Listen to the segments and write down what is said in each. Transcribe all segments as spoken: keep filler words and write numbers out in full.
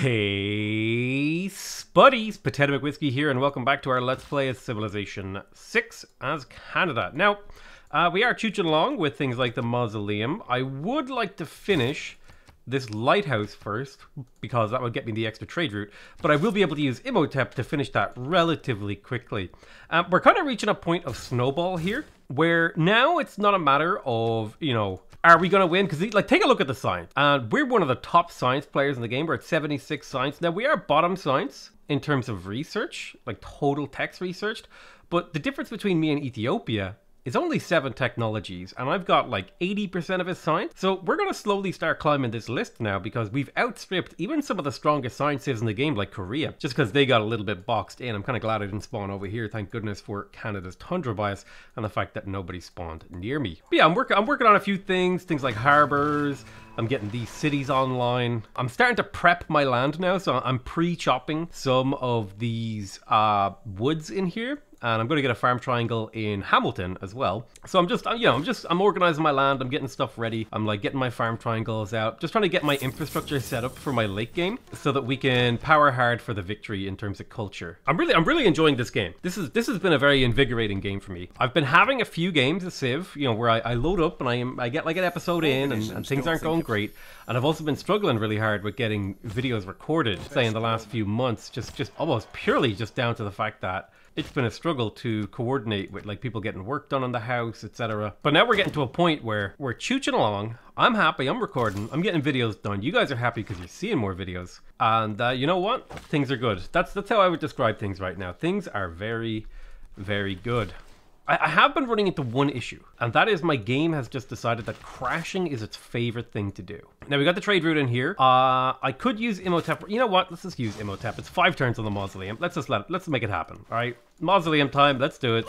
Hey, Spuddies! PotatoMcWhiskey here, and welcome back to our Let's Play as Civilization six as Canada. Now, uh, we are chooching along with things like the mausoleum. I would like to finish this lighthouse first, because that would get me the extra trade route, but I will be able to use Imhotep to finish that relatively quickly. Um, we're kind of reaching a point of snowball here, where now it's not a matter of, you know, are we going to win? Because, like, take a look at the science. And uh, we're one of the top science players in the game. We're at seventy-six science. Now, we are bottom science in terms of research, like total text researched. But the difference between me and Ethiopia is only seven technologies. And I've got, like, eighty percent of his science. So we're going to slowly start climbing this list now, because we've outstripped even some of the strongest sciences in the game, like Korea, just because they got a little bit boxed in. I'm kind of glad I didn't spawn over here. Thank goodness for Canada's tundra bias and the fact that nobody spawned near me. But yeah, I'm working I'm working on a few things, things like harbors. I'm getting these cities online. I'm starting to prep my land now, so I'm pre-chopping some of these uh, woods in here. And I'm going to get a farm triangle in Hamilton as well. So I'm just, you know, I'm just, I'm organizing my land. I'm getting stuff ready. I'm like getting my farm triangles out. Just trying to get my infrastructure set up for my late game so that we can power hard for the victory in terms of culture. I'm really, I'm really enjoying this game. This is, this has been a very invigorating game for me. I've been having a few games of Civ, you know, where I, I load up and I am, I get like an episode in and, and things aren't going great. And I've also been struggling really hard with getting videos recorded, say in the last few months, just, just almost purely just down to the fact that it's been a struggle to coordinate with like people getting work done on the house, et cetera. But now we're getting to a point where we're chooching along. I'm happy, I'm recording, I'm getting videos done. You guys are happy because you're seeing more videos. And uh, you know what? Things are good. That's, that's how I would describe things right now. Things are very, very good. I, I have been running into one issue, and that is my game has just decided that crashing is its favorite thing to do. Now we got the trade route in here. Uh, I could use Imhotep. You know what? Let's just use Imhotep. It's five turns on the mausoleum. Let's just let it, let's make it happen, all right? Mausoleum time, let's do it.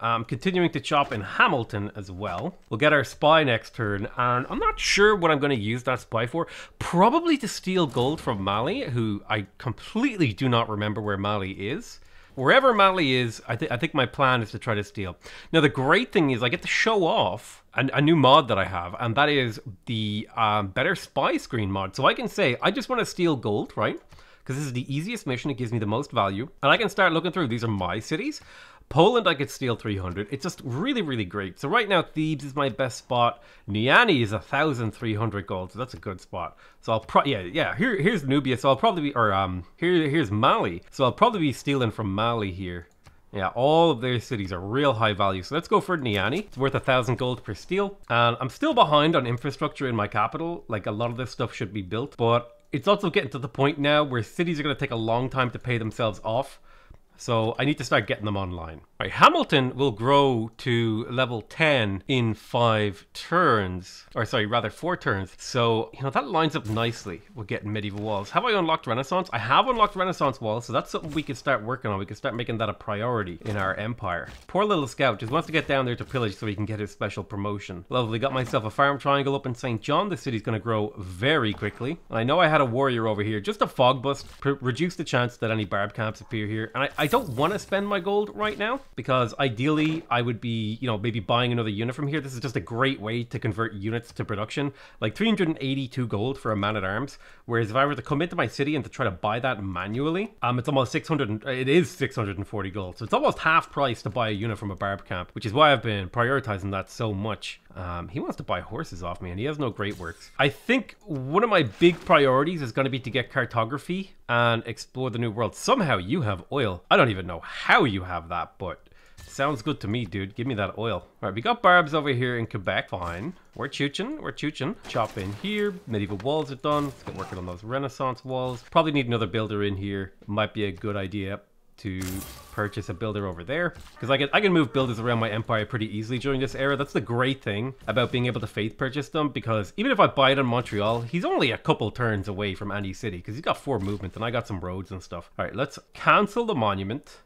Um, continuing to chop in Hamilton as well. We'll get our spy next turn, and I'm not sure what I'm going to use that spy for. Probably to steal gold from Mali, who I completely do not remember where Mali is. Wherever Mali is, I, th I think my plan is to try to steal. Now, the great thing is I get to show off a, a new mod that I have, and that is the um, Better Spy Screen mod. So I can say, I just want to steal gold, right? Because this is the easiest mission, it gives me the most value. And I can start looking through, these are my cities. Poland, I could steal three hundred. It's just really, really great. So right now, Thebes is my best spot. Niani is one thousand three hundred gold, so that's a good spot. So I'll probably, yeah, yeah, here, here's Nubia, so I'll probably be, or um, here, here's Mali. So I'll probably be stealing from Mali here. Yeah, all of their cities are real high value. So let's go for Niani. It's worth a thousand gold per steal. And I'm still behind on infrastructure in my capital. Like, a lot of this stuff should be built, but it's also getting to the point now where cities are going to take a long time to pay themselves off. So I need to start getting them online. All right, Hamilton will grow to level ten in five turns. Or sorry, rather four turns. So, you know, that lines up nicely with getting medieval walls. Have I unlocked Renaissance? I have unlocked Renaissance walls. So that's something we can start working on. We can start making that a priority in our empire. Poor little scout just wants to get down there to pillage so he can get his special promotion. Lovely, got myself a farm triangle up in Saint John. The city's going to grow very quickly. And I know I had a warrior over here. Just a fog bust. Reduce the chance that any barb camps appear here. And I... I I don't want to spend my gold right now because ideally I would be, you know, maybe buying another unit from here. This is just a great way to convert units to production. Like three hundred eighty-two gold for a man-at-arms. Whereas if I were to come into my city and to try to buy that manually, um, it's almost six hundred, it is six hundred forty gold. So it's almost half price to buy a unit from a barb camp, which is why I've been prioritizing that so much. Um, he wants to buy horses off me and he has no great works. I think one of my big priorities is going to be to get cartography and explore the new world. Somehow you have oil. I don't even know how you have that, but sounds good to me, dude. Give me that oil. All right, we got barbs over here in Quebec. Fine. We're chooching. We're chooching. Chop in here. Medieval walls are done. Let's get working on those Renaissance walls. Probably need another builder in here. Might be a good idea to purchase a builder over there, because I can I can move builders around my empire pretty easily during this era. That's the great thing about being able to faith purchase them, because even if I buy it in Montreal, he's only a couple turns away from any city because he's got four movements and I got some roads and stuff. All right, let's cancel the monument.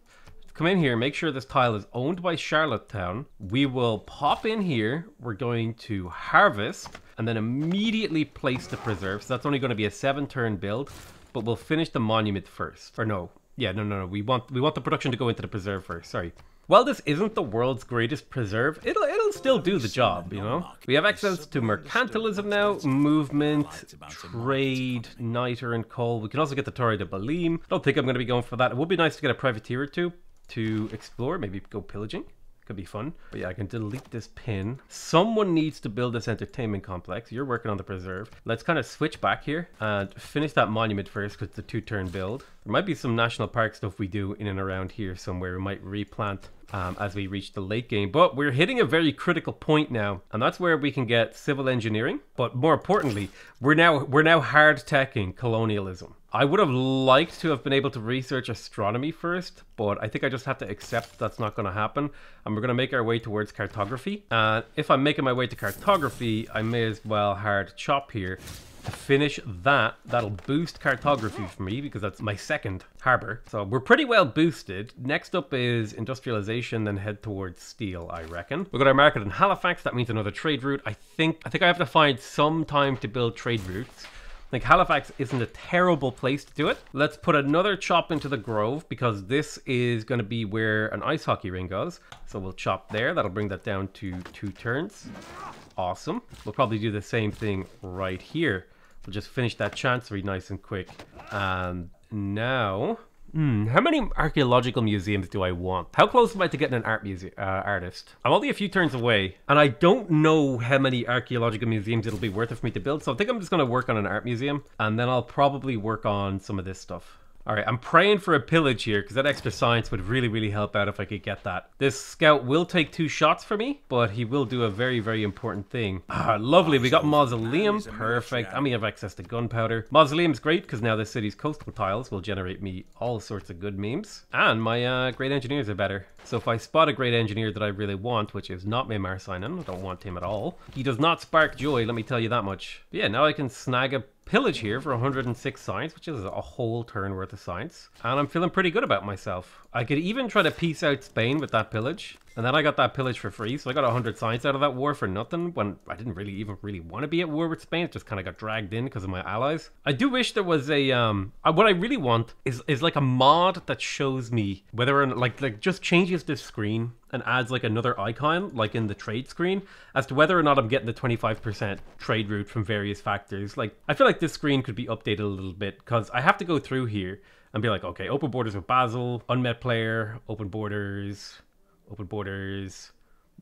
Come in here, make sure this tile is owned by Charlottetown. We will pop in here. We're going to harvest and then immediately place the preserve. So that's only going to be a seven turn build, but we'll finish the monument first. Or no. Yeah, no, no, no. We want we want the production to go into the preserve first. Sorry. Well, this isn't the world's greatest preserve. It'll it'll can still do the job, you know? We have access to mercantilism now, movement, trade, niter and coal. We can also get the Torre de Balim. I don't think I'm going to be going for that. It would be nice to get a privateer or two to explore, maybe go pillaging. Could be fun. But yeah, I can delete this pin. Someone needs to build this entertainment complex. You're working on the preserve. Let's kind of switch back here and finish that monument first, because it's a two-turn build. There might be some national park stuff we do in and around here somewhere. We might replant um, as we reach the late game. But we're hitting a very critical point now, and that's where we can get civil engineering. But more importantly, we're now we're now hard teching colonialism. I would have liked to have been able to research astronomy first, but I think I just have to accept that's not going to happen. And we're going to make our way towards cartography. And if I'm making my way to cartography, I may as well hard chop here. To finish that, that'll boost cartography for me because that's my second harbor. So we're pretty well boosted. Next up is industrialization, then head towards steel, I reckon. We've got our market in Halifax. That means another trade route. I think, I think I have to find some time to build trade routes. Like Halifax isn't a terrible place to do it. Let's put another chop into the Grove because this is going to be where an ice hockey ring goes. So we'll chop there. That'll bring that down to two turns. Awesome. We'll probably do the same thing right here. We'll just finish that chancery nice and quick. And now... Hmm, how many archaeological museums do I want? How close am I to getting an art museum uh, artist? I'm only a few turns away, and I don't know how many archaeological museums it'll be worth it for me to build, so I think I'm just going to work on an art museum, and then I'll probably work on some of this stuff. Alright, I'm praying for a pillage here, because that extra science would really, really help out if I could get that. This scout will take two shots for me, but he will do a very, very important thing. Ah, lovely, we got mausoleum. Perfect, and we have access to gunpowder. Mausoleum's great, because now this city's coastal tiles will generate me all sorts of good memes. And my uh, great engineers are better. So if I spot a great engineer that I really want, which is not Mimar Sinan, I don't want him at all. He does not spark joy, let me tell you that much. But yeah, now I can snag a pillage here for one hundred and six science, which is a whole turn worth of science, and I'm feeling pretty good about myself. I could even try to piece out Spain with that pillage, and then I got that pillage for free, so I got one hundred science out of that war for nothing, when I didn't really even really want to be at war with Spain. It just kind of got dragged in because of my allies. I do wish there was a um what I really want is is like a mod that shows me whether or not, like like just changes this screen and adds like another icon, like in the trade screen, as to whether or not I'm getting the twenty-five percent trade route from various factors. Like, I feel like this screen could be updated a little bit, because I have to go through here and be like, okay, open borders with Basel, unmet player, open borders, open borders,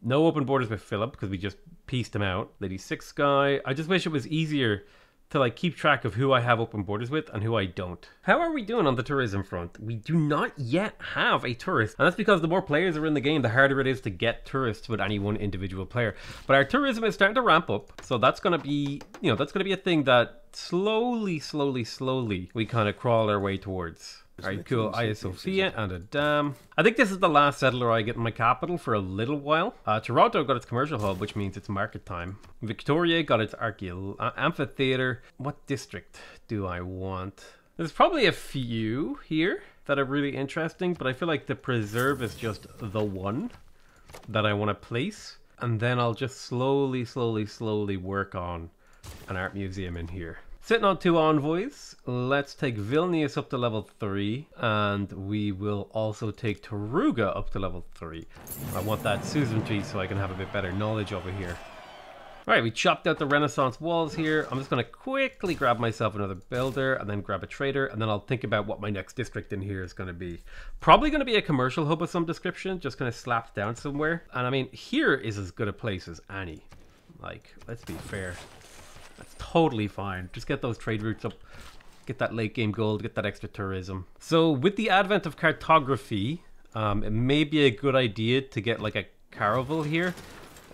no open borders with Philip, because we just pieced him out. Lady Six guy. I just wish it was easier to like keep track of who I have open borders with and who I don't. How are we doing on the tourism front? We do not yet have a tourist, and that's because the more players are in the game, the harder it is to get tourists with any one individual player. But our tourism is starting to ramp up, so that's going to be, you know, that's going to be a thing that slowly, slowly, slowly we kind of crawl our way towards. All right, cool. Haia Sophia and a dam. I think this is the last settler I get in my capital for a little while. Uh, Toronto got its commercial hub, which means it's market time. Victoria got its archaeological uh, amphitheater. What district do I want? There's probably a few here that are really interesting, but I feel like the preserve is just the one that I want to place. And then I'll just slowly, slowly, slowly work on an art museum in here. Sitting on two envoys, let's take Vilnius up to level three, and we will also take Taruga up to level three. I want that suzerainty so I can have a bit better knowledge over here. All right, we chopped out the Renaissance walls here. I'm just going to quickly grab myself another builder and then grab a trader, and then I'll think about what my next district in here is going to be. Probably going to be a commercial hub of some description, just kind of slapped down somewhere. And I mean, here is as good a place as any. Like, let's be fair. That's totally fine. Just get those trade routes up, get that late game gold, get that extra tourism. So with the advent of cartography, um, it may be a good idea to get like a caravel here,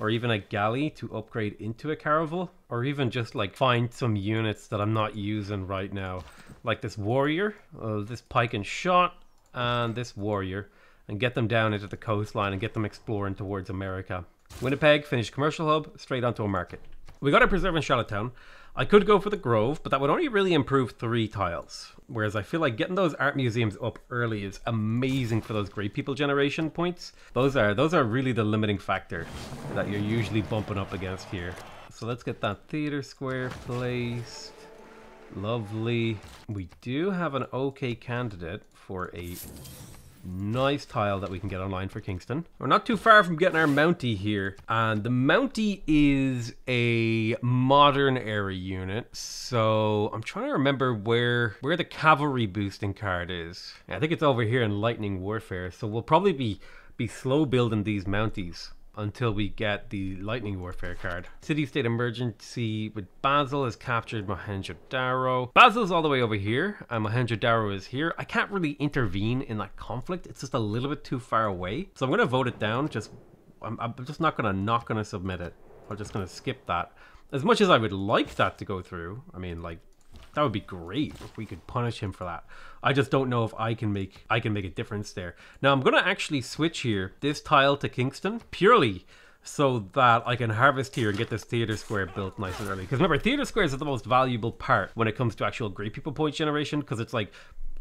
or even a galley to upgrade into a caravel, or even just like find some units that I'm not using right now. Like this warrior, uh, this pike and shot, and this warrior, and get them down into the coastline and get them exploring towards America. Winnipeg, finished commercial hub, straight onto a market. We got a preserve in Charlottetown. I could go for the Grove, but that would only really improve three tiles. Whereas I feel like getting those art museums up early is amazing for those great people generation points. Those are those are really the limiting factor that you're usually bumping up against here. So let's get that theater square placed. Lovely. We do have an okay candidate for a Nice tile that we can get online for Kingston. We're not too far from getting our Mountie here. And the Mountie is a modern era unit. So I'm trying to remember where where the cavalry boosting card is. I think it's over here in Lightning Warfare. So we'll probably be, be slow building these Mounties until we get the Lightning Warfare card. City-state emergency with Basel has captured Mohenjo-Daro. Basel's all the way over here, and Mohenjo-Daro is here. I can't really intervene in that conflict. It's just a little bit too far away. So I'm gonna vote it down. Just, I'm, I'm just not gonna, not gonna submit it. I'm just gonna skip that. As much as I would like that to go through, I mean, like, that would be great if we could punish him for that. I just don't know if I can make I can make a difference there. Now I'm gonna actually switch here this tile to Kingston purely so that I can harvest here and get this theater square built nice and early. Because remember, theater squares are the most valuable part when it comes to actual great people point generation, because it's like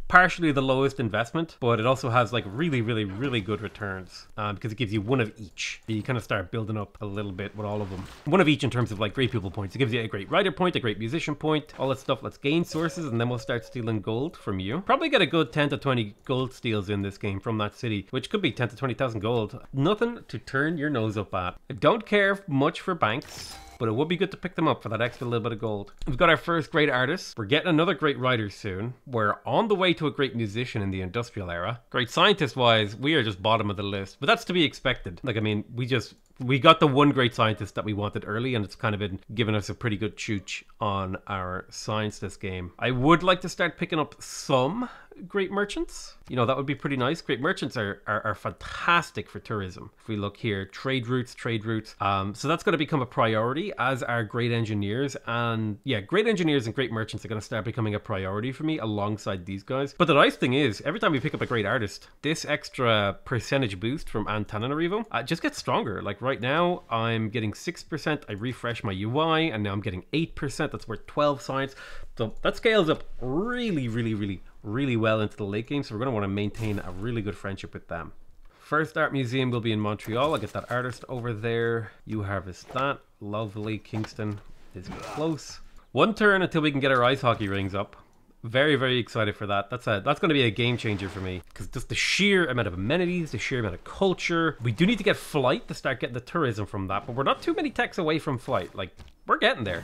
partially the lowest investment, but it also has like really, really, really good returns um, because it gives you one of each. You kind of start building up a little bit with all of them. One of each in terms of like great people points. It gives you a great writer point, a great musician point, all that stuff. Let's gain sources and then we'll start stealing gold from you. Probably get a good ten to twenty gold steals in this game from that city, which could be ten to twenty thousand gold. Nothing to turn your nose up at. I don't care much for banks, but it would be good to pick them up for that extra little bit of gold. We've got our first great artist. We're getting another great writer soon. We're on the way to a great musician in the industrial era. Great scientist-wise, we are just bottom of the list, but that's to be expected. Like, I mean, we just... we got the one great scientist that we wanted early, and it's kind of been giving us a pretty good chooch on our science this game. I would like to start picking up some great merchants. You know, that would be pretty nice. Great merchants are, are, are fantastic for tourism. If we look here, trade routes, trade routes. Um, so that's going to become a priority, as are great engineers. And yeah, great engineers and great merchants are going to start becoming a priority for me alongside these guys. But the nice thing is, every time we pick up a great artist, this extra percentage boost from Antananarivo uh, just gets stronger. Like, right Right now, I'm getting six percent. I refresh my U I, and now I'm getting eight percent. That's worth twelve science. So that scales up really, really, really, really well into the late game. So we're going to want to maintain a really good friendship with them. First art museum will be in Montreal. I'll get that artist over there. You harvest that. Lovely. Kingston is close. One turn until we can get our ice hockey rings up. Very, very excited for that. That's a that's going to be a game changer for me, because just the sheer amount of amenities, the sheer amount of culture. We do need to get flight to start getting the tourism from that, but we're not too many techs away from flight. Like, we're getting there.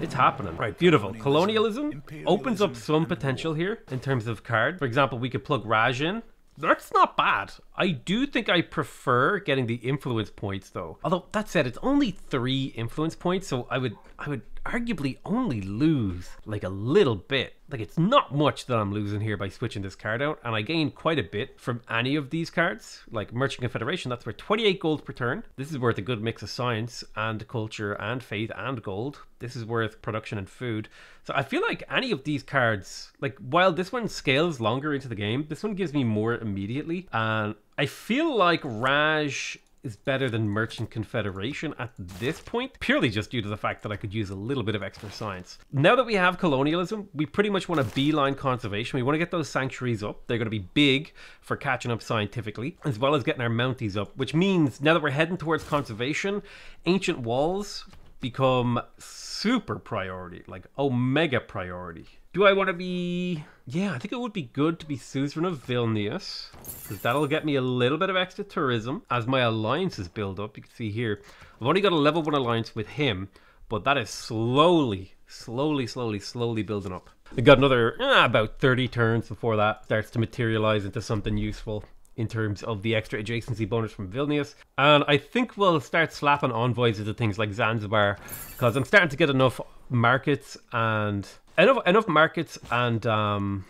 It's happening. Right, beautiful. Colonialism opens up some potential here in terms of card. For example, we could plug Raj in. That's not bad. I do think I prefer getting the influence points though. Although that said, it's only three influence points, so I would I would arguably only lose like a little bit. Like, it's not much that I'm losing here by switching this card out, and I gain quite a bit from any of these cards. Like Merchant Confederation, that's worth twenty-eight gold per turn. This is worth a good mix of science and culture and faith and gold. This is worth production and food. So I feel like any of these cards, like, while this one scales longer into the game, this one gives me more immediately. And I feel like Raj is better than Merchant Confederation at this point, purely just due to the fact that I could use a little bit of extra science. Now that we have colonialism, we pretty much want to beeline conservation. We want to get those sanctuaries up. They're going to be big for catching up scientifically, as well as getting our Mounties up, which means now that we're heading towards conservation, ancient walls become super priority, like omega priority. Do I want to be... yeah, I think it would be good to be Suzerain of Vilnius, because that'll get me a little bit of extra tourism as my alliances build up. You can see here, I've only got a level one alliance with him, but that is slowly, slowly, slowly, slowly building up. I've got another ah, about thirty turns before that starts to materialize into something useful in terms of the extra adjacency bonus from Vilnius. And I think we'll start slapping envoys into things like Zanzibar, because I'm starting to get enough markets and... Enough, enough markets and, um,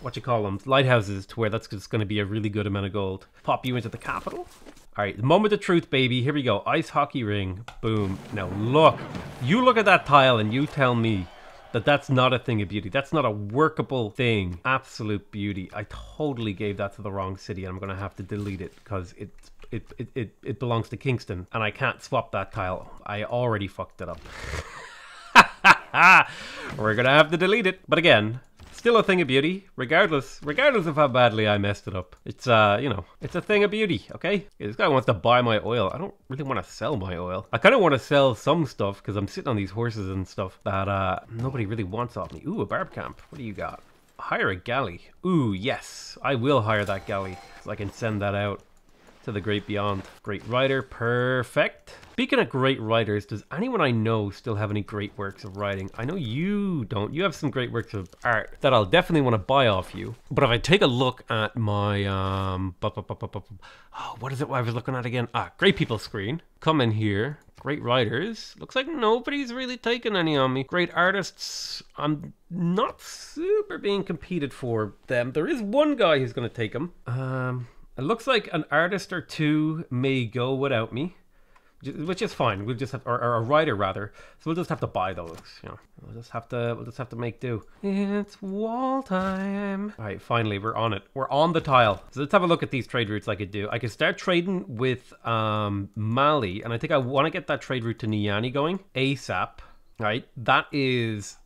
what you call them, lighthouses, to where that's just going to be a really good amount of gold. Pop you into the capital. All right, the moment of truth, baby. Here we go. Ice hockey ring. Boom. Now, look. You look at that tile and you tell me that that's not a thing of beauty. That's not a workable thing. Absolute beauty. I totally gave that to the wrong city, and I'm going to have to delete it because it's... It, it, it, it belongs to Kingston, and I can't swap that tile. I already fucked it up. Ah, we're gonna have to delete it. But again, still a thing of beauty, regardless regardless of how badly I messed it up. It's uh you know, it's a thing of beauty. Okay, this guy wants to buy my oil. I don't really want to sell my oil. I kind of want to sell some stuff, because I'm sitting on these horses and stuff that uh nobody really wants off me. Ooh, a barb camp. What do you got? Hire a galley. Ooh, yes. I will hire that galley so I can send that out to the great beyond. Great writer. Perfect. Speaking of great writers, does anyone I know still have any great works of writing? I know you don't. You have some great works of art that I'll definitely want to buy off you. But if I take a look at my... um, oh, what is it I was looking at again? Ah, great people screen. Come in here. Great writers. Looks like nobody's really taken any on me. Great artists. I'm not super being competed for them. There is one guy who's going to take them. Um, it looks like an artist or two may go without me. Which is fine. We'll just have, or, or a writer rather. So we'll just have to buy those. You know, we'll just have to, we'll just have to make do. It's wall time. All right, finally, we're on it. We're on the tile. So let's have a look at these trade routes I could do. I could start trading with um, Mali, and I think I want to get that trade route to Niani going ASAP. Right, that is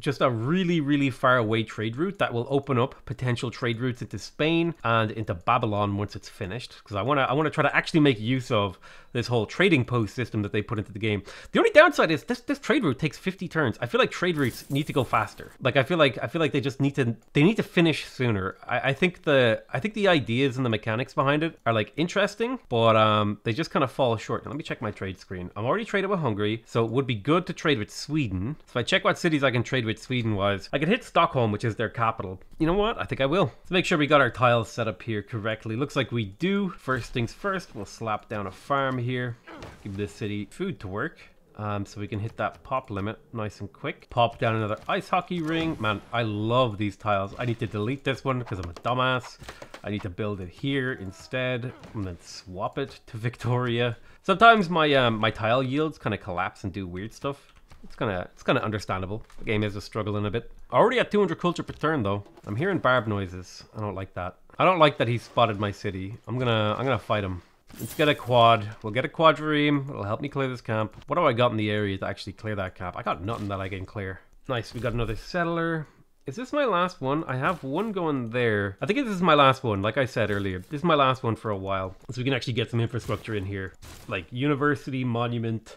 just a really, really far away trade route that will open up potential trade routes into Spain and into Babylon once it's finished. Because I want to, I want to try to actually make use of this whole trading post system that they put into the game. The only downside is this, this trade route takes fifty turns. I feel like trade routes need to go faster. Like I feel like, I feel like they just need to, they need to finish sooner. I, I think the, I think the ideas and the mechanics behind it are like interesting, but um, they just kind of fall short. Now, let me check my trade screen. I'm already traded with Hungary, so it would be good to trade with Sweden. So if I check what cities I can trade with Sweden wise. I could hit Stockholm, which is their capital. You know what? I think I will. Let's make sure we got our tiles set up here correctly. Looks like we do. First things first, we'll slap down a farm here. Give this city food to work. Um, so we can hit that pop limit nice and quick. Pop down another ice hockey ring. Man, I love these tiles. I need to delete this one because I'm a dumbass. I need to build it here instead and then swap it to Victoria. Sometimes my, um, my tile yields kind of collapse and do weird stuff. It's kind of it's kind of understandable. The game is just struggling a bit. Already at two hundred culture per turn though. I'm hearing barb noises. I don't like that. I don't like that he spotted my city. I'm gonna I'm gonna fight him. Let's get a quad. We'll get a quadream. It'll help me clear this camp. What do I got in the area to actually clear that camp? I got nothing that I can clear. Nice. We got another settler. Is this my last one? I have one going there. I think this is my last one. Like I said earlier, this is my last one for a while. So we can actually get some infrastructure in here, like university, monument,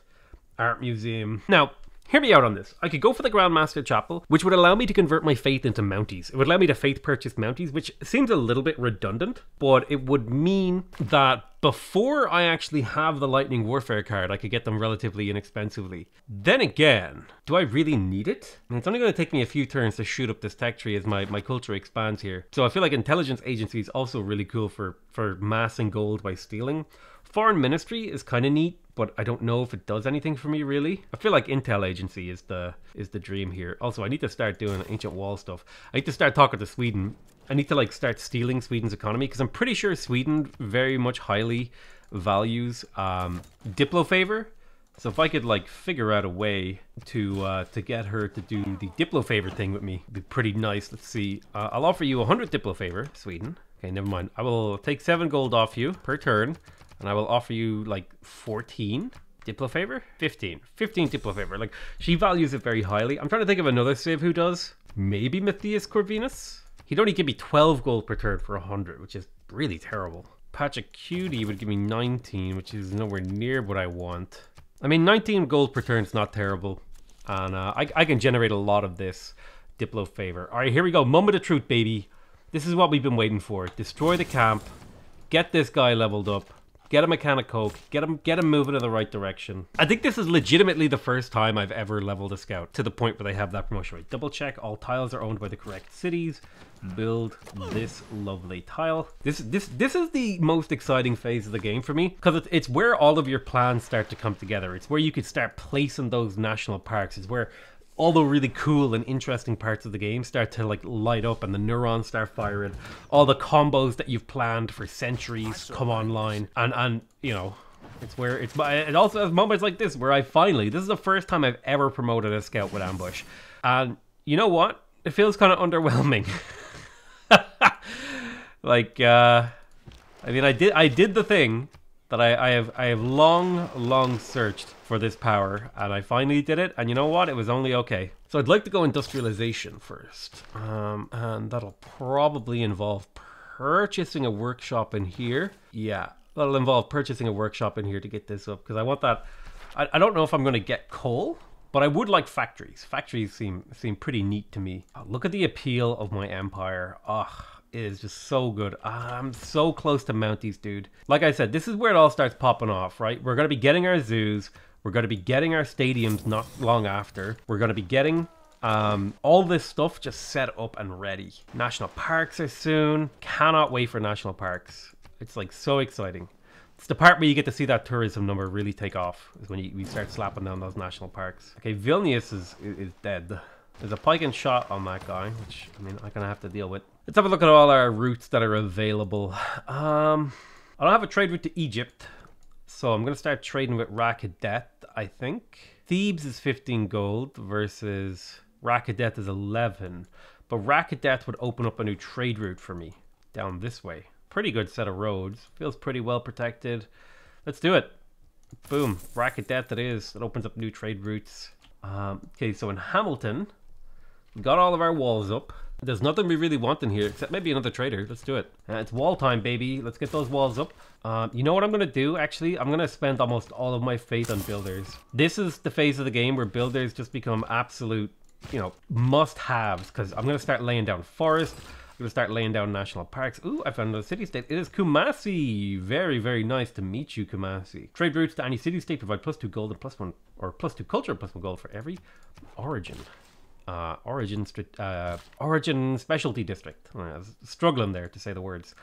art museum. Now. Hear me out on this. I could go for the Grandmaster Chapel, which would allow me to convert my faith into Mounties. It would allow me to faith purchase Mounties, which seems a little bit redundant, but it would mean that before I actually have the Lightning Warfare card, I could get them relatively inexpensively. Then again, do I really need it? And it's only going to take me a few turns to shoot up this tech tree as my, my culture expands here. So I feel like intelligence agency is also really cool for, for massing gold by stealing. Foreign Ministry is kind of neat, but I don't know if it does anything for me really. I feel like Intel Agency is the is the dream here. Also, I need to start doing ancient wall stuff. I need to start talking to Sweden. I need to like start stealing Sweden's economy because I'm pretty sure Sweden very much highly values um, Diplo favor. So if I could like figure out a way to uh, to get her to do the Diplo favor thing with me, it'd be pretty nice. Let's see. Uh, I'll offer you one hundred Diplo favor, Sweden. Okay, never mind. I will take seven gold off you per turn. And I will offer you like fourteen Diplo favor, fifteen, fifteen Diplo favor. Like she values it very highly. I'm trying to think of another slave who does. Maybe Matthias Corvinus. He'd only give me twelve gold per turn for one hundred, which is really terrible. Pachacuti would give me nineteen, which is nowhere near what I want. I mean, nineteen gold per turn is not terrible. And uh, I, I can generate a lot of this Diplo favor. All right, here we go. Moment of truth, baby. This is what we've been waiting for. Destroy the camp. Get this guy leveled up. Get him a can of Coke. Get him, get him moving in the right direction. I think this is legitimately the first time I've ever leveled a scout to the point where they have that promotion rate. Double check. All tiles are owned by the correct cities. Build this lovely tile. This this this is the most exciting phase of the game for me because it's, it's where all of your plans start to come together. It's where you could start placing those national parks. It's where all the really cool and interesting parts of the game start to like light up and the neurons start firing. All the combos that you've planned for centuries come online. And, and you know, it's where it's... It also has moments like this where I finally... This is the first time I've ever promoted a scout with ambush. And you know what? It feels kind of underwhelming. Like, uh... I mean, I did, I did the thing that I, I have I have long, long searched for this power, and I finally did it, and you know what? It was only okay. So I'd like to go industrialization first, um, and that'll probably involve purchasing a workshop in here. Yeah, that'll involve purchasing a workshop in here to get this up, because I want that... I, I don't know if I'm going to get coal, But I would like factories. Factories seem seem pretty neat to me. Oh, look at the appeal of my empire. Ugh, oh, it is just so good. I'm so close to Mounties, dude. Like I said, this is where it all starts popping off, right? We're going to be getting our zoos. We're going to be getting our stadiums not long after. We're going to be getting um, all this stuff just set up and ready. National parks are soon. Cannot wait for national parks. It's like so exciting. It's the part where you get to see that tourism number really take off, is when you, you start slapping down those national parks. Okay, Vilnius is, is, is dead. There's a pike and shot on that guy, which, I mean, I'm gonna have to deal with. Let's have a look at all our routes that are available. Um, I don't have a trade route to Egypt, so I'm gonna start trading with Rakidet, I think. Thebes is fifteen gold versus Rakidet is eleven. But Rakidet would open up a new trade route for me down this way. Pretty good set of roads. Feels pretty well protected. Let's do it. Boom. Bracket that that is. It opens up new trade routes. Um, okay, so in Hamilton, we got all of our walls up. There's nothing we really want in here except maybe another trader. Let's do it. Uh, it's wall time, baby. Let's get those walls up. Um, you know what I'm going to do, actually? I'm going to spend almost all of my faith on builders. This is the phase of the game where builders just become absolute, you know, must-haves. Because I'm going to start laying down forest. I'm gonna start laying down national parks. Ooh, I found another city-state. It is Kumasi. Very, very nice to meet you, Kumasi. Trade routes to any city-state provide plus two gold and plus one, or plus two culture and plus one gold for every origin. Uh, origin, uh, origin specialty district. I was struggling there to say the words.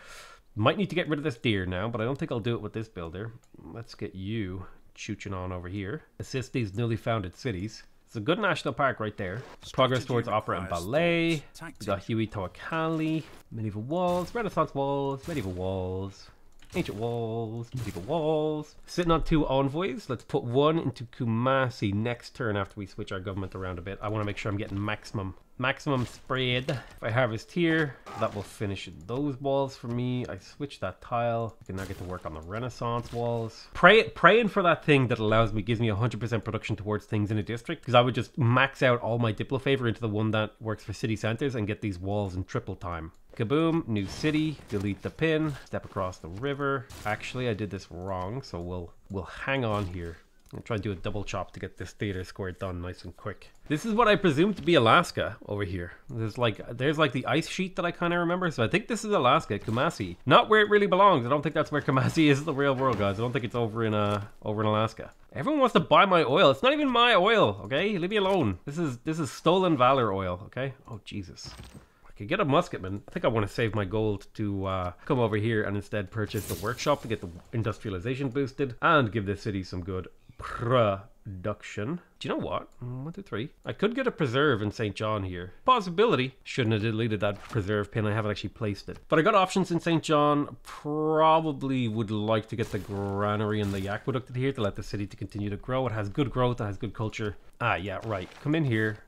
Might need to get rid of this deer now, but I don't think I'll do it with this builder. Let's get you chooching on over here. Assist these newly founded cities. It's a good national park right there. Progress towards opera and ballet. We got Huey Toakali. Medieval walls, Renaissance walls, medieval walls, ancient walls, medieval walls. Sitting on two envoys. Let's put one into Kumasi next turn after we switch our government around a bit. I want to make sure I'm getting maximum, maximum spread. If I harvest here, that will finish those walls for me. I switch that tile. I can now get to work on the Renaissance walls. Pray, praying for that thing that allows me, gives me one hundred percent production towards things in a district, because I would just max out all my Diplo favor into the one that works for city centers and get these walls in triple time. Kaboom, new city, delete the pin, step across the river. Actually, I did this wrong, so we'll we'll hang on here. I'll try and do a double chop to get this theater square done nice and quick. This is what I presume to be Alaska over here. There's like there's like the ice sheet that I kind of remember. So I think this is Alaska, Kumasi. Not where it really belongs. I don't think that's where Kumasi is in the real world, guys. I don't think it's over in uh over in Alaska. Everyone wants to buy my oil. It's not even my oil, okay? Leave me alone. This is this is stolen valor oil, okay? Oh Jesus. I could get a musketman. I think I want to save my gold to uh, come over here and instead purchase the workshop to get the industrialization boosted and give this city some good production. Do you know what? One, two, three. I could get a preserve in Saint John here. Possibility. Shouldn't have deleted that preserve pin. I haven't actually placed it. But I got options in Saint John. Probably would like to get the granary and the aqueduct here to let the city to continue to grow. It has good growth. It has good culture. Ah, yeah, right. Come in here.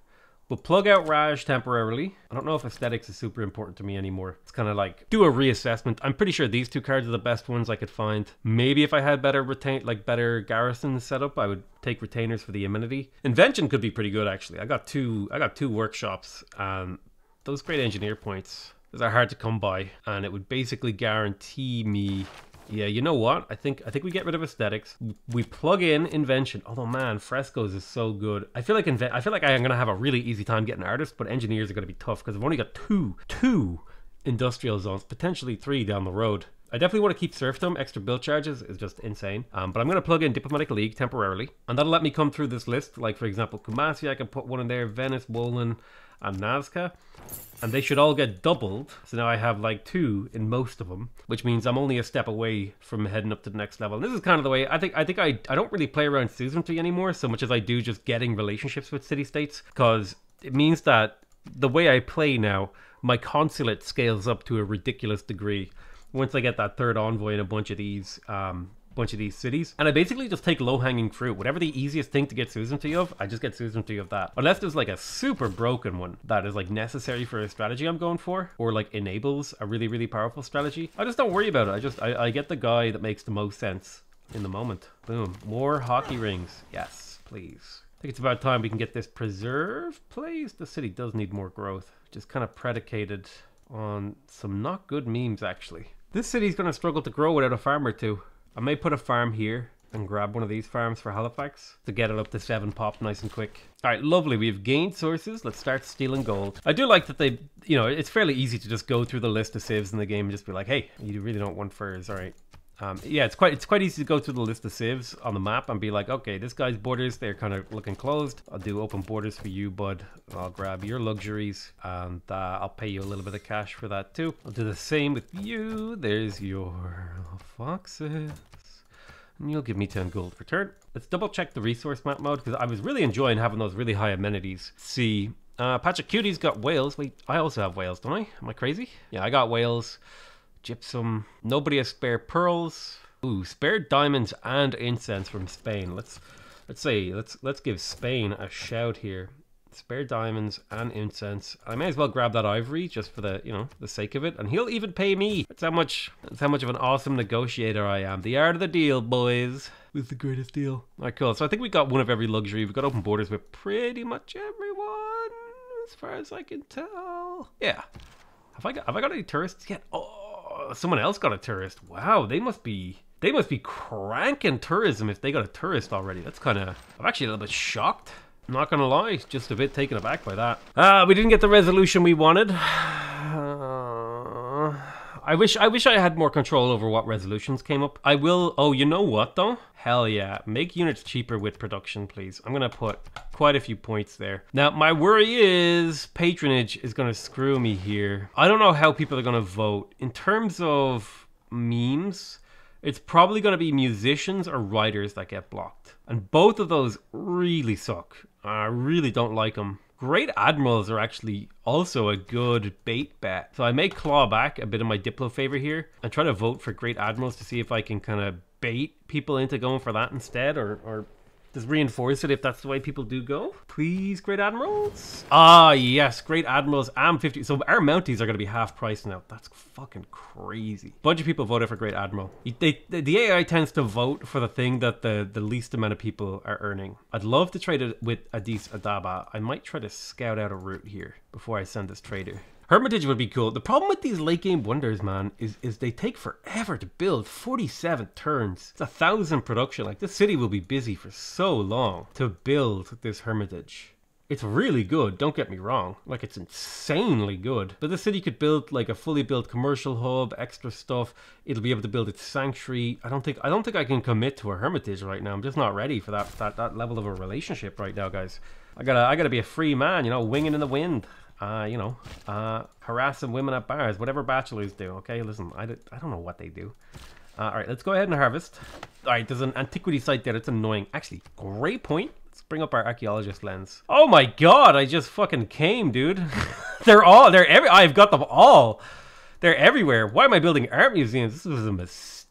We'll plug out Raj temporarily. I don't know if aesthetics is super important to me anymore. It's kind of like, do a reassessment. I'm pretty sure these two cards are the best ones I could find. Maybe if I had better retain, like better garrison setup, I would take retainers for the amenity. Invention could be pretty good, actually. I got two, I got two workshops. Um, those great engineer points, those are hard to come by. And it would basically guarantee me... Yeah, you know what? I think I think we get rid of aesthetics. We plug in invention. Although, man, frescoes is so good. I feel like inven I feel like I'm gonna have a really easy time getting artists, but engineers are gonna be tough because I've only got two two industrial zones, potentially three down the road. I definitely want to keep serfdom. Extra build charges is just insane. Um, but I'm gonna plug in diplomatic league temporarily, and that'll let me come through this list. Like for example, Kumasi, I can put one in there. Venice, Wollin, and Nazca, and they should all get doubled. So now I have like two in most of them, which means I'm only a step away from heading up to the next level. And this is kind of the way I think I think I, I don't really play around suzerainty anymore so much as I do just getting relationships with city-states, because it means that the way I play now, my consulate scales up to a ridiculous degree once I get that third envoy in a bunch of these um bunch of these cities, and I basically just take low-hanging fruit. Whatever the easiest thing to get suzerainty of, I just get suzerainty of that, unless there's like a super broken one that is like necessary for a strategy I'm going for, or like enables a really really powerful strategy. I just don't worry about it. I just I, I get the guy that makes the most sense in the moment. Boom, more hockey rings, yes please. I think it's about time we can get this preserve placed. The city does need more growth, which is kind of predicated on some not good memes actually. This city's gonna struggle to grow without a farm or two. I may put a farm here. and grab one of these farms for Halifax to get it up to seven pop nice and quick. All right, lovely. We've gained sources. Let's start stealing gold. I do like that they, you know, it's fairly easy to just go through the list of sieves in the game and just be like, hey, you really don't want furs. All right. Um, yeah, it's quite it's quite easy to go through the list of sieves on the map and be like, okay, this guy's borders, they're kind of looking closed. I'll do open borders for you, bud. I'll grab your luxuries and uh, I'll pay you a little bit of cash for that too. I'll do the same with you. There's your foxes. And you'll give me ten gold return. Let's double check the resource map mode because I was really enjoying having those really high amenities. See, uh, Patrick Cutie's got whales. Wait, I also have whales, don't I? Am I crazy? Yeah, I got whales. Gypsum. Nobody has spare pearls. Ooh, spare diamonds and incense from Spain. Let's let's see. Let's let's give Spain a shout here. Spare diamonds and incense. I may as well grab that ivory just for the, you know, the sake of it. And he'll even pay me. That's how much that's how much of an awesome negotiator I am. The art of the deal, boys. With the greatest deal. Alright, cool. So I think we got one of every luxury. We've got open borders with pretty much everyone, as far as I can tell. Yeah. Have I got have I got any tourists yet? Oh, someone else got a tourist. Wow, they must be they must be cranking tourism if they got a tourist already. That's kind of, I'm actually a little bit shocked, not gonna lie, just a bit taken aback by that. Uh we didn't get the resolution we wanted. uh, I wish I wish I had more control over what resolutions came up. I will. Oh, you know what though, hell yeah, make units cheaper with production, please. I'm gonna put quite a few points there. Now my worry is patronage is gonna screw me here. I don't know how people are gonna vote in terms of memes. It's probably gonna be musicians or writers that get blocked, and both of those really suck. I really don't like them. Great admirals are actually also a good bait bet, so I may claw back a bit of my diplo favor here and try to vote for great admirals to see if I can kind of bait people into going for that instead, or or just reinforce it if that's the way people do go. Please, great admirals. Ah, yes, great admirals and fifty. So our Mounties are going to be half price now. That's fucking crazy. Bunch of people voted for great admiral. They, they, the A I tends to vote for the thing that the, the least amount of people are earning. I'd love to trade it with Addis Ababa. I might try to scout out a route here before I send this trader. Hermitage would be cool. The problem with these late game wonders, man, is is they take forever to build. forty-seven turns. It's a thousand production. Like, this city will be busy for so long to build this Hermitage. It's really good, don't get me wrong. Like, it's insanely good. But the city could build like a fully built commercial hub, extra stuff. It'll be able to build its sanctuary. I don't think I don't think I can commit to a Hermitage right now. I'm just not ready for that that, that level of a relationship right now, guys. I gotta I gotta be a free man, you know, winging in the wind. Uh, you know, uh, harassing women at bars, whatever bachelors do, okay? Listen, I, did, I don't know what they do. Uh, all right, let's go ahead and harvest. All right, there's an antiquity site there. It's annoying. Actually, great point. Let's bring up our archaeologist lens. Oh my God, I just fucking came, dude. They're all, they're every, I've got them all. They're everywhere. Why am I building art museums? This was a mistake.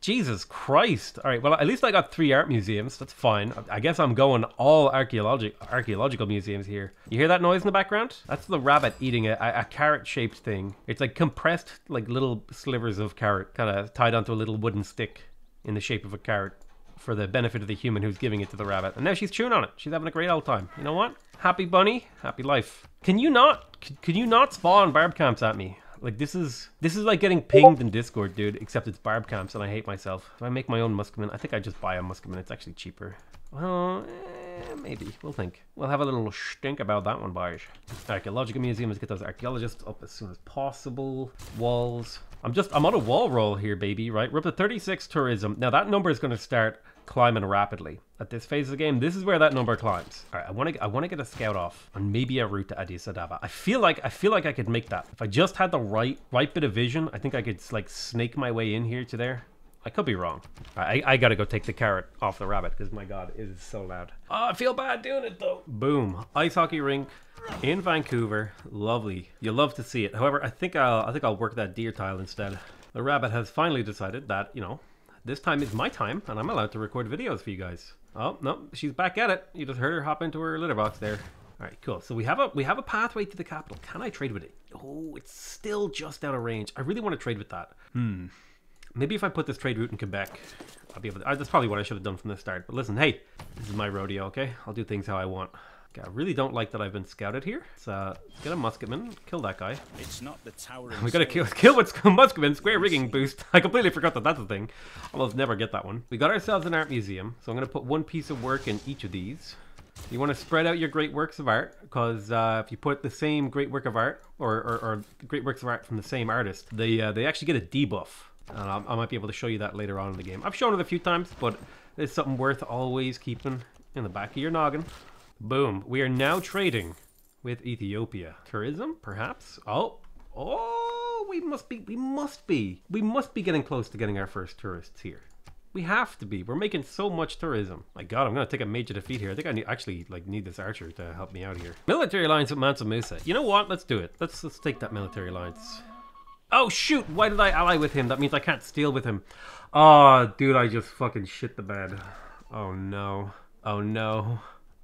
Jesus Christ. All right, well, at least I got three art museums. That's fine. I guess I'm going all archaeologic archaeological museums here. You hear that noise in the background? That's the rabbit eating a, a carrot-shaped thing. It's like compressed, like little slivers of carrot, kind of tied onto a little wooden stick in the shape of a carrot for the benefit of the human who's giving it to the rabbit. And now she's chewing on it. She's having a great old time. You know what? Happy bunny, happy life. Can you not, can, can you not spawn barb camps at me? Like, this is this is like getting pinged in Discord, dude, except it's barb camps and I hate myself. If I make my own muskman, I think I just buy a muskman. It's actually cheaper. Well, eh, maybe. We'll think. We'll have a little stink about that one, boys. Archaeological museum. Let's get those archaeologists up as soon as possible. Walls. I'm just, I'm on a wall roll here, baby, right? We're up to thirty-six tourism. Now that number is going to start climbing rapidly. At this phase of the game, this is where that number climbs. All right, I want to I want to get a scout off on maybe a route to Addis Ababa. I feel like I feel like I could make that. If I just had the right right bit of vision, I think I could like snake my way in here to there. I could be wrong. Right, I, I gotta go take the carrot off the rabbit because my God, it is so loud. Oh, I feel bad doing it though. Boom, ice hockey rink in Vancouver. Lovely. You love to see it. However, I think I'll I think I'll work that deer tile instead. The rabbit has finally decided that, you know, this time is my time and I'm allowed to record videos for you guys. Oh no, she's back at it. You just heard her hop into her litter box there. All right, cool. So we have a we have a pathway to the capital. Can I trade with it? Oh, it's still just out of range. I really want to trade with that. Hmm. Maybe if I put this trade route in Quebec, I'll be able to... Uh, that's probably what I should have done from the start. But listen, hey, this is my rodeo, okay? I'll do things how I want. Okay, I really don't like that I've been scouted here. Let's, uh, let's get a musketman, kill that guy. It's not the tower. We gotta kill kill what's musketman square rigging boost. I completely forgot that that's a thing. Almost never get that one. We got ourselves an art museum, so I'm gonna put one piece of work in each of these. You want to spread out your great works of art, because uh, if you put the same great work of art or, or, or great works of art from the same artist, they uh, they actually get a debuff. And I, I might be able to show you that later on in the game. I've shown it a few times, but it's something worth always keeping in the back of your noggin. Boom. We are now trading with Ethiopia. Tourism, perhaps? Oh, oh, we must be, we must be, we must be getting close to getting our first tourists here. We have to be. We're making so much tourism. My God, I'm gonna take a major defeat here. I think I need, actually like need this archer to help me out here. Military alliance with Mansa Musa. You know what? Let's do it. Let's let's take that military alliance. Oh shoot! Why did I ally with him? That means I can't steal with him. Oh, dude, I just fucking shit the bed. Oh no. Oh no.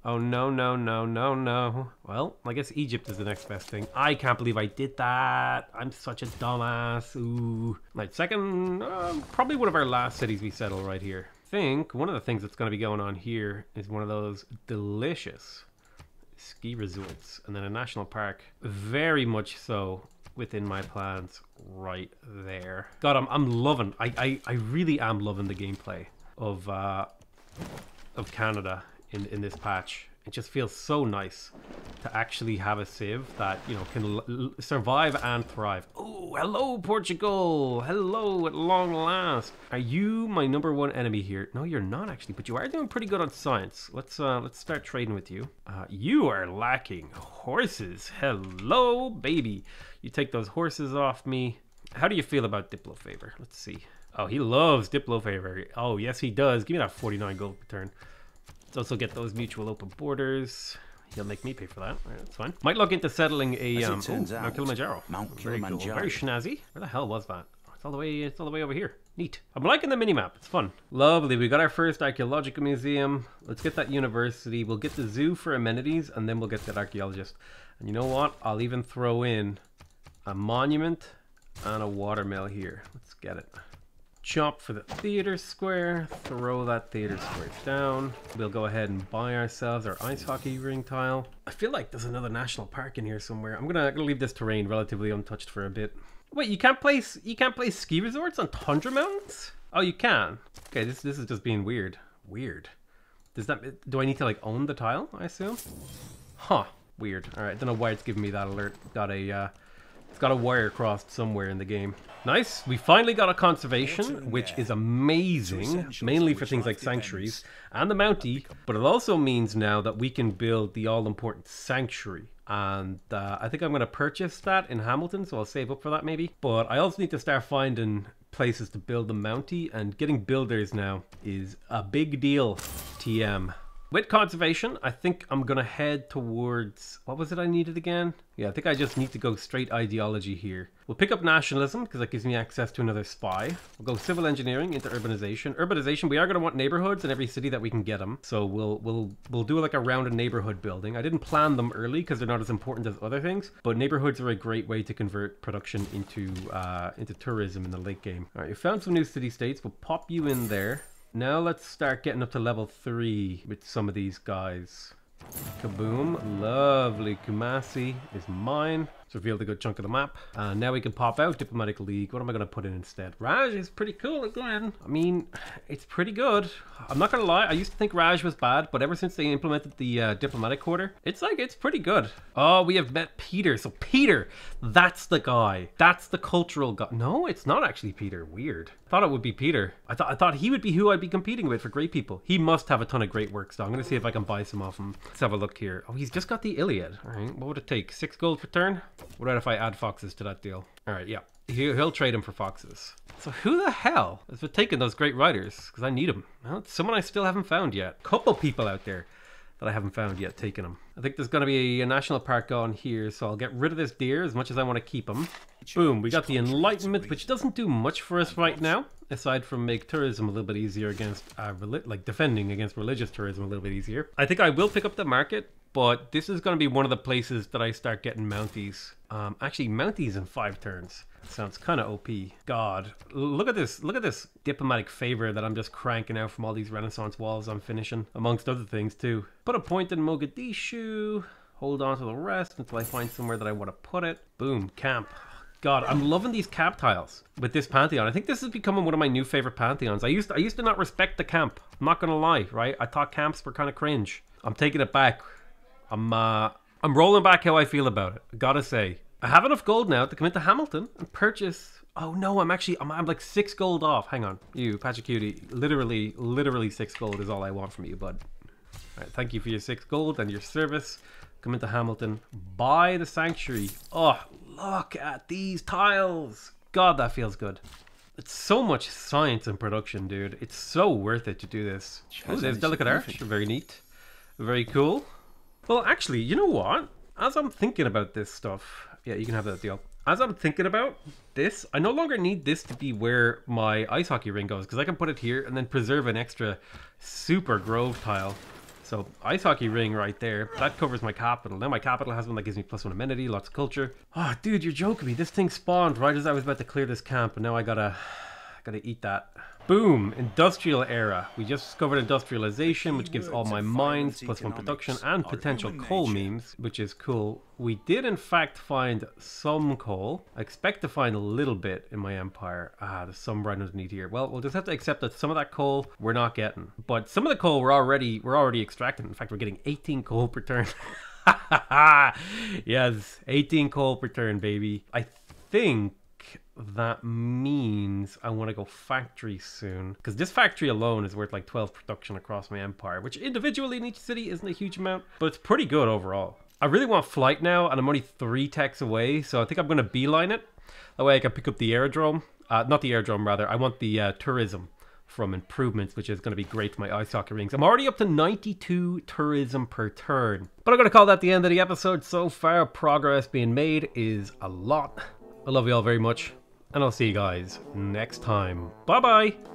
Oh no no no no no. Well, I guess Egypt is the next best thing. I can't believe I did that. I'm such a dumbass. Ooh. Right, second, uh, probably one of our last cities we settle right here. I think one of the things that's going to be going on here is one of those delicious ski resorts, and then a national park. Very much so within my plans right there. God, I'm I'm loving. I I I really am loving the gameplay of uh of Canada. In, in this patch, it just feels so nice to actually have a civ that, you know, can l l survive and thrive. Oh, hello Portugal! Hello at long last. Are you my number one enemy here? No, you're not actually, but you are doing pretty good on science. Let's uh, let's start trading with you. Uh, you are lacking horses. Hello, baby. You take those horses off me. How do you feel about Diplo Favor? Let's see. Oh, he loves Diplo Favor. Oh, yes, he does. Give me that forty-nine gold per turn. Also get those mutual open borders. He'll make me pay for that. All right, that's fine. Might look into settling a um, ooh, out, Mount Kilimanjaro. Mount Kilimanjaro. Very cool. Very snazzy. Where the hell was that? Oh, it's all the way. It's all the way over here. Neat. I'm liking the minimap. It's fun. Lovely. We got our first archaeological museum. Let's get that university. We'll get the zoo for amenities, and then we'll get that archaeologist. And you know what? I'll even throw in a monument and a watermill here. Let's get it. Chop for the theater square, throw that theater square down. We'll go ahead and buy ourselves our ice hockey ring tile. I feel like there's another national park in here somewhere. I'm gonna, I'm gonna leave this terrain relatively untouched for a bit. Wait, you can't place you can't place ski resorts on tundra mountains? Oh, you can. Okay, this this is just being weird. Weird. Does that do I need to like own the tile? I assume. Huh. Weird. All right. I don't know why it's giving me that alert. Got a. Uh, It's got a wire crossed somewhere in the game. Nice. We finally got a conservation, which is amazing, mainly for things like sanctuaries and the Mountie. But it also means now that we can build the all-important sanctuary. And uh, I think I'm going to purchase that in Hamilton, so I'll save up for that maybe. But I also need to start finding places to build the Mountie, and getting builders now is a big deal, T M. With conservation, I think I'm going to head towards... What was it I needed again? Yeah, I think I just need to go straight ideology here. We'll pick up nationalism, because that gives me access to another spy. We'll go civil engineering into urbanization. Urbanization, we are going to want neighborhoods in every city that we can get them. So we'll we'll we'll do like a round of neighborhood building. I didn't plan them early, because they're not as important as other things. But neighborhoods are a great way to convert production into, uh, into tourism in the late game. All right, you found some new city-states. We'll pop you in there. Now let's start getting up to level three with some of these guys. Kaboom. Lovely. Kumasi is mine. It's revealed a good chunk of the map. Uh, now we can pop out Diplomatic League. What am I going to put in instead? Raj is pretty cool again. I mean, it's pretty good. I'm not going to lie. I used to think Raj was bad, but ever since they implemented the uh, Diplomatic Quarter, it's like, it's pretty good. Oh, we have met Peter. So Peter, that's the guy. That's the cultural guy. No, it's not actually Peter. Weird. I thought it would be Peter. I, th I thought he would be who I'd be competing with for great people. He must have a ton of great works, so though. I'm going to see if I can buy some off him. Let's have a look here. Oh, he's just got the Iliad. All right. What would it take? Six gold per turn? What about if I add foxes to that deal? All right, yeah. He'll trade him for foxes. So who the hell has been taking those great riders? Because I need them. Well, it's someone I still haven't found yet. Couple people out there that I haven't found yet taking them. I think there's going to be a national park on here, so I'll get rid of this deer as much as I want to keep him. Boom, we got the Enlightenment, which doesn't do much for us right now, aside from make tourism a little bit easier against, uh, like defending against religious tourism a little bit easier. I think I will pick up the market. but this is going to be one of the places that I start getting Mounties. Um, actually, Mounties in five turns. Sounds kind of O P. God, look at this. Look at this diplomatic favor that I'm just cranking out from all these Renaissance walls I'm finishing, amongst other things too. Put a point in Mogadishu. Hold on to the rest until I find somewhere that I want to put it. Boom, camp. God, I'm loving these camp tiles with this pantheon. I think this is becoming one of my new favorite pantheons. I used to, I used to not respect the camp. I'm not going to lie, right? I thought camps were kind of cringe. I'm taking it back. I'm, uh, I'm rolling back how I feel about it. I gotta say. I have enough gold now to come into Hamilton and purchase... Oh no, I'm actually... I'm, I'm like six gold off. Hang on. You, Patrick Cutie. Literally, literally six gold is all I want from you, bud. All right, thank you for your six gold and your service. Come into Hamilton. Buy the sanctuary. Oh, look at these tiles. God, that feels good. It's so much science and production, dude. It's so worth it to do this. Oh, there's delicate art. Very neat. Very cool. Well, actually, you know what? As I'm thinking about this stuff... Yeah, you can have that deal. As I'm thinking about this, I no longer need this to be where my ice hockey ring goes, because I can put it here and then preserve an extra super grove tile. So ice hockey ring right there, that covers my capital. Now my capital has one that gives me plus one amenity, lots of culture. Oh, dude, you're joking me. This thing spawned right as I was about to clear this camp, and now I gotta, gotta eat that. Boom, industrial era. We just discovered industrialization, which gives all my mines plus one production and potential coal memes, which is cool. We did in fact find some coal. I expect to find a little bit in my empire. Ah, there's some randoms need here. Well, we'll just have to accept that some of that coal we're not getting, but some of the coal we're already we're already extracting. In fact, we're getting eighteen coal per turn. Yes, eighteen coal per turn, baby. I think that means I want to go factory soon, because this factory alone is worth like twelve production across my empire, which individually in each city isn't a huge amount, but it's pretty good overall. I really want flight now, and I'm only three techs away, so I think I'm going to beeline it. That way I can pick up the aerodrome, uh, not the aerodrome rather, I want the uh, tourism from improvements, which is going to be great for my ice hockey rings. I'm already up to ninety-two tourism per turn, but I'm going to call that the end of the episode so far. Progress being made is a lot. I love you all very much, and I'll see you guys next time. Bye-bye!